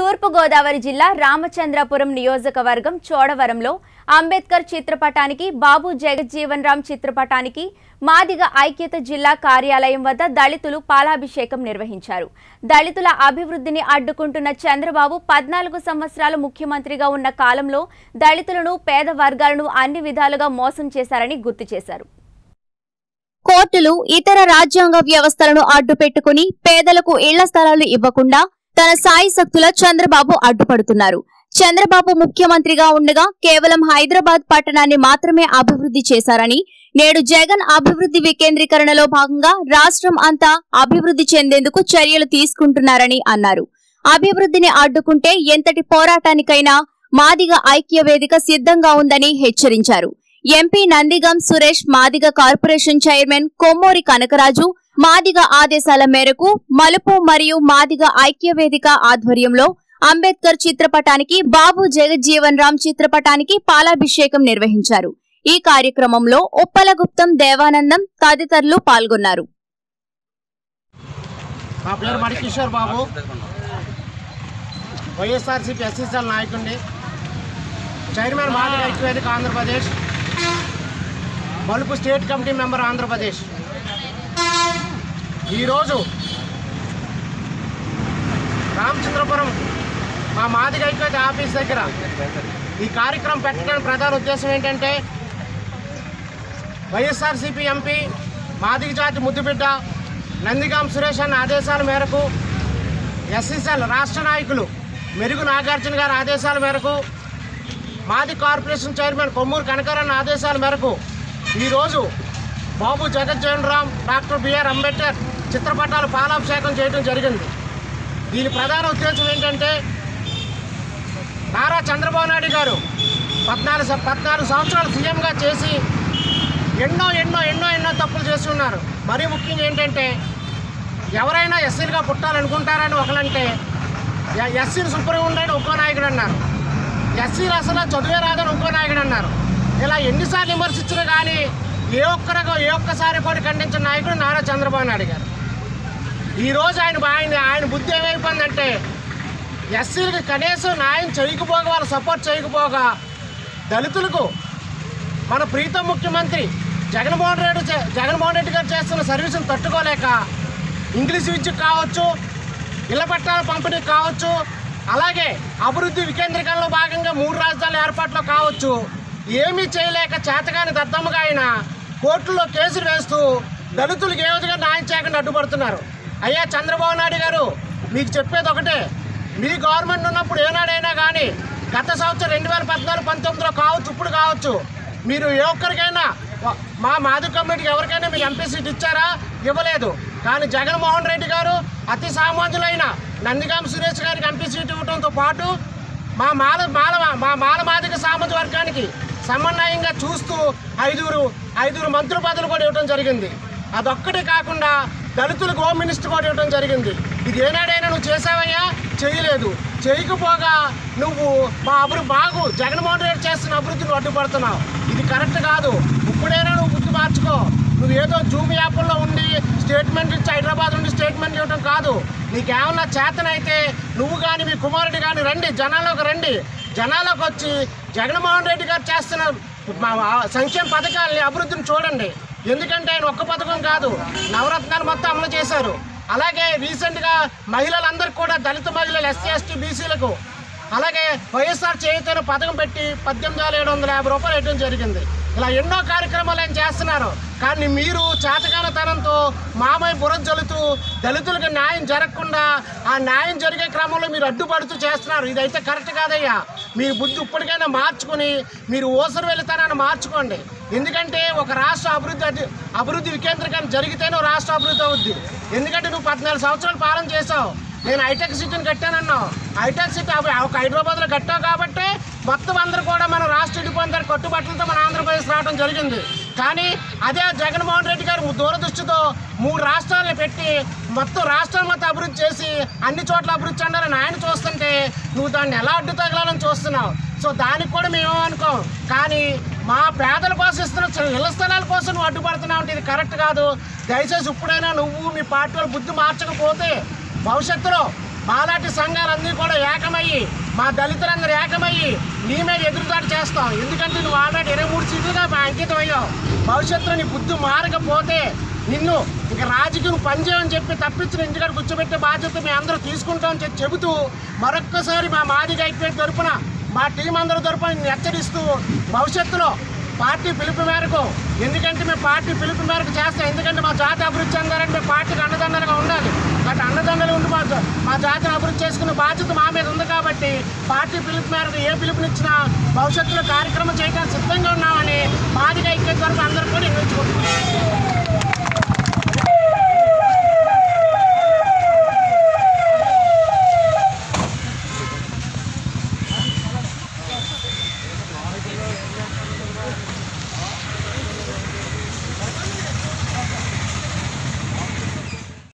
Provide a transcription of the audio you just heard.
తూర్పు గోదావరి జిల్లా రామచంద్రపురం నియోజకవర్గం చోడవరంలో అంబేద్కర్ చిత్రపటానికి బాబు జగజ్జీవన్ రామ్ చిత్రపటానికి మాదిగ ఐక్యత జిల్లా కార్యాలయం వద్ద దళితులు పాలాభిషేకం నిర్వహించారు. దళితుల అభివృద్ధిని అడ్డుకుంటున్న చంద్రబాబు 14 సంవత్సరాలు ముఖ్యమంత్రిగా ఉన్న కాలంలో దళితులను పేద వర్గాలను అన్ని విధాలుగా మోసం చేశారని గుర్తు చేశారు. కోర్టులు ఇతర రాజ్యాంగ వ్యవస్థలను అడ్డుపెట్టుకొని పేదలకు ఇళ్ల స్థలాలు ఇవ్వకుండా తన సాయశక్తుల చంద్రబాబు అడ్డుపడుతున్నారు. చంద్రబాబు ముఖ్యమంత్రిగా ఉండగా కేవలం హైదరాబాద్ పట్టణాన్ని మాత్రమే అభివృద్ధి చేశారని, నేడు జగన్ అభివృద్ధి వికేంద్రీకరణలో భాగంగా రాష్ట్రం అంతా అభివృద్ధి చెందేందుకు చర్యలు తీసుకుంటున్నారని అన్నారు. అభివృద్ధిని అడ్డుకుంటే ఎంతటి పోరాటానికైనా మాదిగ ఐక్య వేదిక సిద్ధంగా ఉందని హెచ్చరించారు. MP Nandigam Suresh, Madiga corporation chairman Kommuri Kanakaraju Madiga ఆదేశాల మేరకు మలుపు మరియు మాదిగ ఐక్య వేదిక ఆధ్వర్యంలో అంబేద్కర్ చిత్రపటానికి బాబు జగజ్జీవన్ రామ్ చిత్రపటానికి పాలాభిషేకం నిర్వహించారు. ఈ కార్యక్రమంలో ఉప్పలగుప్తం, దేవానందం తదితరులు పాల్గొన్నారు. రామచంద్రపురం మా మాదిగ ఐక్యత ఆఫీస్ దగ్గర ఈ కార్యక్రమం పెట్టడానికి ప్రధాన ఉద్దేశం ఏంటంటే, వైఎస్ఆర్సీపీ ఎంపీ మాదిగ జాతి ముద్దుబిడ్డ నందిగాం సురేష్ అన్న ఆదేశాల మేరకు ఎస్సీసీఎల్ రాష్ట్ర నాయకులు మెరుగు నాగార్జున గారి ఆదేశాల మేరకు మాది కార్పొరేషన్ చైర్మన్ కొమ్మూరు కనకరావు ఆదేశాల మేరకు ఈరోజు బాబు జగజ్జీవన్ రామ్, డాక్టర్ బిఆర్ అంబేద్కర్ చిత్రపటాలు పాలాభిషేకం చేయడం జరిగింది. దీని ప్రధాన ఉద్దేశం ఏంటంటే, నారా చంద్రబాబు నాయుడు గారు 14 సంవత్సరాలు సీఎంగా చేసి ఎన్నో ఎన్నో ఎన్నో ఎన్నో తప్పులు చేసి ఉన్నారు. మరీ ముఖ్యంగా ఏంటంటే, ఎవరైనా ఎస్సీలుగా పుట్టాలనుకుంటారని ఒకలంటే ఎస్సీలు శుభ్రంగా ఉండని ఇంకో నాయకుడు అన్నారు, ఎస్సీలు అసలు చదువే రాదని ఇంకో నాయకుడు అన్నారు. ఇలా ఎన్నిసార్లు విమర్శించినా కానీ ఏ ఒక్కసారి కూడా ఖండించిన నాయకుడు నారా చంద్రబాబు నాయుడు గారు. ఈరోజు ఆయన బుద్ధి ఏమైపోయిందంటే, ఎస్సీలకు కనీసం న్యాయం చేయకపోగా, వాళ్ళు సపోర్ట్ చేయకపోగా దళితులకు మన ప్రీతం ముఖ్యమంత్రి జగన్మోహన్ రెడ్డి గారు చేస్తున్న సర్వీసును తట్టుకోలేక ఇంగ్లీష్ విద్యకు కావచ్చు, ఇళ్ల పట్టాల పంపిణీకి కావచ్చు, అలాగే అభివృద్ధి వికేంద్రీకరణలో భాగంగా 3 రాజధానుల ఏర్పాటులో కావచ్చు, ఏమీ చేయలేక చేతగాని దద్దమ్మగా ఆయన కోర్టుల్లో కేసులు వేస్తూ దళితులకు ఏ విధంగా న్యాయం చేయకుండా అడ్డుపడుతున్నారు. అయ్యా చంద్రబాబు నాయుడు గారు, మీకు చెప్పేది ఒకటే, మీ గవర్నమెంట్ ఉన్నప్పుడు ఏనాడైనా కానీ, గత సంవత్సరం 2014-19 కావచ్చు, ఇప్పుడు కావచ్చు, మీరు ఏ ఒక్కరికైనా మా మాదిగ కమ్యూనిటీకి ఎవరికైనా మీరు ఎంపీ సీట్ ఇచ్చారా? ఇవ్వలేదు. కానీ జగన్మోహన్ రెడ్డి గారు అతి సామాన్యులైన నందిగాం సురేష్ గారికి ఎంపీ సీట్ ఇవ్వడంతో పాటు మా మాల మాదిగ సామాజిక వర్గానికి సమన్వయంగా చూస్తూ ఐదుగురు మంత్రి పదవులు కూడా ఇవ్వడం జరిగింది. అదొక్కటి కాకుండా దళితులకు హోమ్ మినిస్టర్ కూడా ఇవ్వడం జరిగింది. ఇది ఏనాడైనా నువ్వు చేసావయ్యా? చేయలేదు. చేయకపోగా నువ్వు మా అభివృద్ధి బాగు జగన్మోహన్ రెడ్డి చేస్తున్న అభివృద్ధిని అడ్డుపడుతున్నావు. ఇది కరెక్ట్ కాదు. ఇప్పుడైనా నువ్వు గుర్తు మార్చుకో. నువ్వు ఏదో జూమ్ యాప్లో ఉండి స్టేట్మెంట్ ఇచ్చి, హైదరాబాద్ నుండి స్టేట్మెంట్ ఇవ్వడం కాదు. నీకేమన్నా చేతనైతే నువ్వు కానీ మీ కుమారుడు కానీ రండి జనాల్లోకి వచ్చి జగన్మోహన్ రెడ్డి గారు చేస్తున్న సంక్షేమ పథకాలని, అభివృద్ధిని చూడండి. ఎందుకంటే ఆయన ఒక్క పథకం కాదు, నవరత్నాలు మొత్తం అమలు చేశారు. అలాగే రీసెంట్గా మహిళలందరికీ కూడా, దళిత మహిళలు, ఎస్సీ ఎస్టీ బీసీలకు అలాగే వైఎస్ఆర్ చేయుతను పథకం పెట్టి 18,750 రూపాయలు ఇవ్వడం జరిగింది. ఇలా ఎన్నో కార్యక్రమాలు ఆయన చేస్తున్నారు. కానీ మీరు చేతగానతనంతో మామయ్య బురం జలుతూ దళితులకు న్యాయం జరగకుండా, ఆ న్యాయం జరిగే క్రమంలో మీరు అడ్డుపడుతూ చేస్తున్నారు. ఇదైతే కరెక్ట్ కాదయ్యా. మీరు బుద్ధి ఇప్పటికైనా మార్చుకుని మీరు ఓసరు వెళ్తానని మార్చుకోండి. ఎందుకంటే ఒక రాష్ట్ర అభివృద్ధి వికేంద్రీకరణ జరిగితేనే రాష్ట్ర అభివృద్ధి అవుద్ది. ఎందుకంటే నువ్వు 14 సంవత్సరాలు పాలన చేసావు. నేను హైటెక్ సిటీని కట్టానన్నావు. హైటెక్ సిటీ ఒక హైదరాబాద్లో కట్టావు కాబట్టి మొత్తం అందరూ కూడా మన రాష్ట్ర ఇడిపోయిన కట్టుబట్టలతో మన ఆంధ్రప్రదేశ్ రావడం జరిగింది. కానీ అదే జగన్మోహన్ రెడ్డి గారు దూరదృష్టితో 3 రాష్ట్రాలను పెట్టి మొత్తం రాష్ట్రాల మొత్తం అభివృద్ధి చేసి అన్ని చోట్ల అభివృద్ధి చెందాలని ఆయన చూస్తుంటే నువ్వు దాన్ని ఎలా అడ్డు తగలాలని చూస్తున్నావు. సో దానికి కూడా మేము అనుకోం. కానీ మా పేదల కోసం ఇస్తున్న ఇళ్ల స్థలాల కోసం నువ్వు అడ్డుపడుతున్నావు అంటే ఇది కరెక్ట్ కాదు. దయచేసి ఇప్పుడైనా నువ్వు మీ పార్టీ బుద్ధి మార్చకపోతే భవిష్యత్తులో మాలాంటి సంఘాలన్నీ కూడా ఏకమయ్యి మా దళితులందరూ ఏకమయ్యి నీ మీద ఎదురుదాడి చేస్తాం. ఎందుకంటే నువ్వు ఆల్రెడీ 23 సీట్లుగా అంకితం అయ్యావు. భవిష్యత్తులో నీ బుద్ధి మారకపోతే నిన్ను ఇక రాజకీయం పనిచేయని చెప్పి తప్పించిన ఇంటికాడ కూర్చోబెట్టే బాధ్యత మేము అందరూ తీసుకుంటామని చెప్పి చెబుతూ మరొక్కసారి మా మాదిగ ఐక్య తరపున మా టీం అందరూ తరపున నిన్ను హెచ్చరిస్తూ భవిష్యత్తులో పార్టీ పిలుపు మేరకు, ఎందుకంటే మేము పార్టీ పిలుపు మేరకు చేస్తాం, ఎందుకంటే మా జాతి అభివృద్ధి చెందారంటే మేము పార్టీకి అండదండలుగా ఉండాలి. అటు అండదండలు ఉండి మా జాతిని అభివృద్ధి చేసుకునే బాధ్యత మా మీద ఉంది. కాబట్టి పార్టీ పిలుపు మేరకు ఏ పిలుపునిచ్చినా భవిష్యత్తులో కార్యక్రమం చేయడానికి సిద్ధంగా ఉన్నామని మాదిగ ఐక్య తరపున అందరూ కూడా నిర్ణయించుకుంటున్నాం.